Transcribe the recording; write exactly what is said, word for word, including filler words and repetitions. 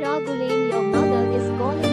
Raghulain, your mother is calling.